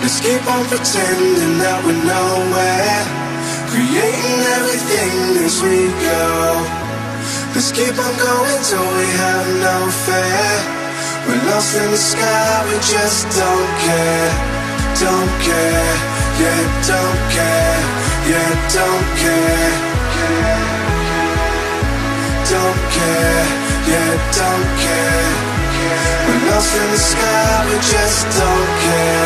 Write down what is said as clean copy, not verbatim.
Let's keep on pretending that we're nowhere, creating everything as we go. Let's keep on going till we have no fear. We're lost in the sky, we just don't care. Don't care, yeah, don't care. Yeah, don't care, care. Don't care, yeah, don't care. We're lost in the sky, we just don't care.